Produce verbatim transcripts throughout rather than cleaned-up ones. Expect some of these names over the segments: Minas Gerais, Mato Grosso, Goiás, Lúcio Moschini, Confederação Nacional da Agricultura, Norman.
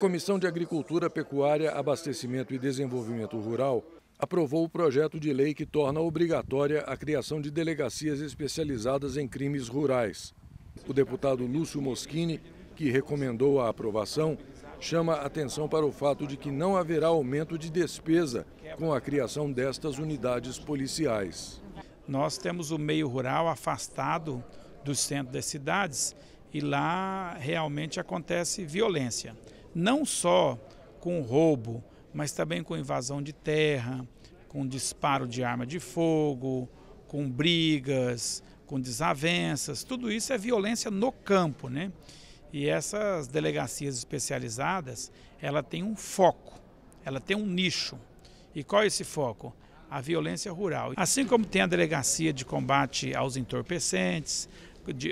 Comissão de Agricultura, Pecuária, Abastecimento e Desenvolvimento Rural aprovou o projeto de lei que torna obrigatória a criação de delegacias especializadas em crimes rurais. O deputado Lúcio Moschini, que recomendou a aprovação, chama atenção para o fato de que não haverá aumento de despesa com a criação destas unidades policiais. Nós temos o meio rural afastado do centro das cidades e lá realmente acontece violência. Não só com roubo, mas também com invasão de terra, com disparo de arma de fogo, com brigas, com desavenças. Tudo isso é violência no campo, né? E essas delegacias especializadas, ela tem um foco, ela tem um nicho. E qual é esse foco? A violência rural. Assim como tem a delegacia de combate aos entorpecentes,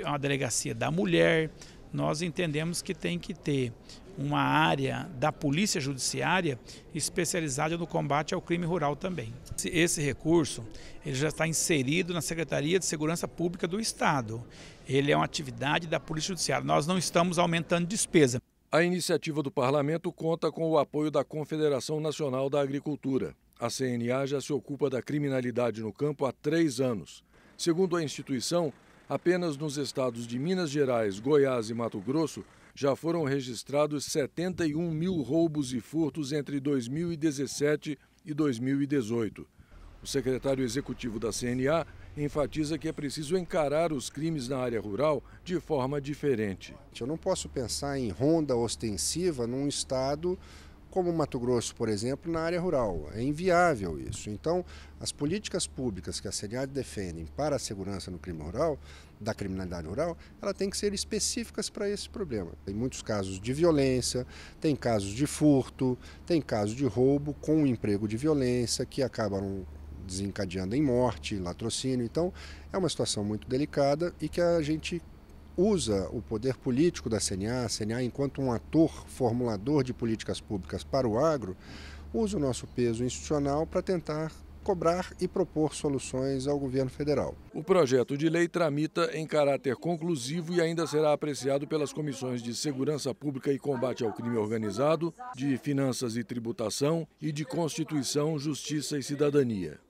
a delegacia da mulher, nós entendemos que tem que ter uma área da polícia judiciária especializada no combate ao crime rural também. Esse recurso ele já está inserido na Secretaria de Segurança Pública do Estado. Ele é uma atividade da polícia judiciária. Nós não estamos aumentando despesa. A iniciativa do parlamento conta com o apoio da Confederação Nacional da Agricultura. A C N A já se ocupa da criminalidade no campo há três anos. Segundo a instituição, apenas nos estados de Minas Gerais, Goiás e Mato Grosso, já foram registrados setenta e um mil roubos e furtos entre dois mil e dezessete e dois mil e dezoito. O secretário executivo da C N A enfatiza que é preciso encarar os crimes na área rural de forma diferente. Eu não posso pensar em ronda ostensiva num estado como Mato Grosso, por exemplo, na área rural. É inviável isso. Então, as políticas públicas que a C N A defende para a segurança no crime rural, da criminalidade rural, ela tem que ser específicas para esse problema. Tem muitos casos de violência, tem casos de furto, tem casos de roubo com emprego de violência, que acabam desencadeando em morte, latrocínio. Então, é uma situação muito delicada e que a gente usa o poder político da C N A, a C N A enquanto um ator formulador de políticas públicas para o agro, usa o nosso peso institucional para tentar cobrar e propor soluções ao governo federal. O projeto de lei tramita em caráter conclusivo e ainda será apreciado pelas comissões de Segurança Pública e Combate ao Crime Organizado, de Finanças e Tributação e de Constituição, Justiça e Cidadania.